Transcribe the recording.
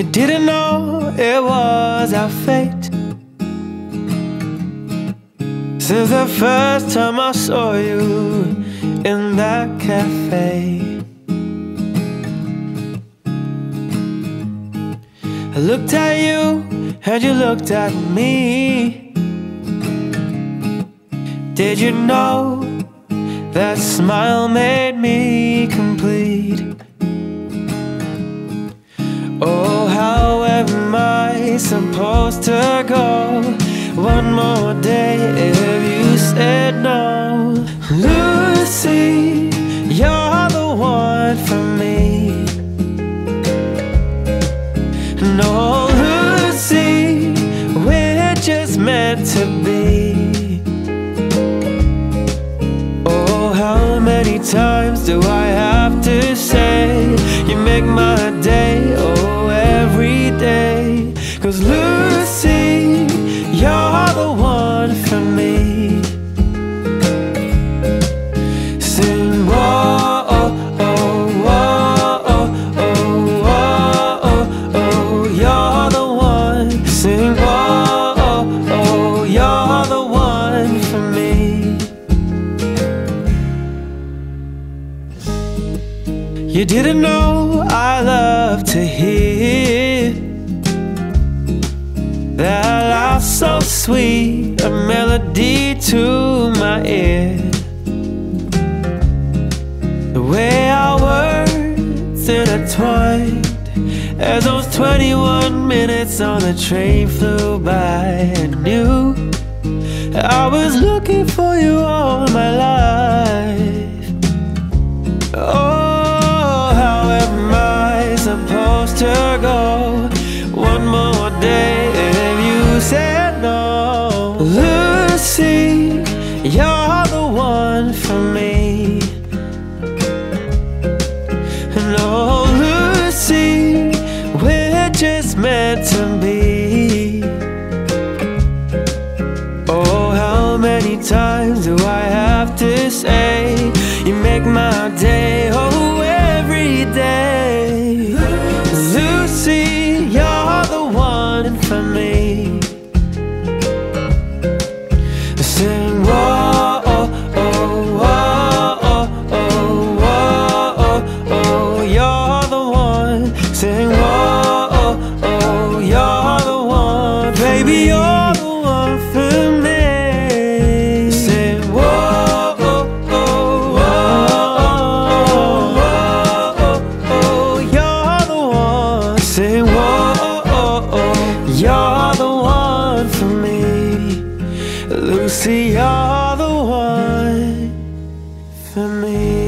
You didn't know it was our fate. Since the first time I saw you in that cafe, I looked at you and you looked at me. Did you know that smile made me complete? Oh, how am I supposed to go one more day if you said no? Lucy, you're the one for me. No, Lucy, we're just meant to be. Oh, how many times do I have to say you make my day? Oh, every day. 'Cause Lucy, you're the one for me. Sing whoa, oh, oh, oh, oh, oh, oh, oh, you're the one. Sing whoa, oh, oh, you're the one for me. You didn't know I love to hear that laugh so sweet, a melody to my ear. The way our words intertwined as those 21 minutes on the train flew by. I knew I was looking for you all my life. Oh, how am I supposed to go one more day? Said no. Lucy, you're the one for me. No, Lucy, we're just meant to be. Oh, how many times do I have to say you make my day? Oh, every day. Lucy, you're the one for me. Sing whoa, oh, oh, oh, oh, oh, oh, oh, you're the one. Sing whoa, oh, oh, you're the one. Baby, you're the one for me. Sing whoa, oh, oh, oh, oh, oh, you're the one. Sing whoa, oh, oh, you're the one for me. Lucy, you're the one for me.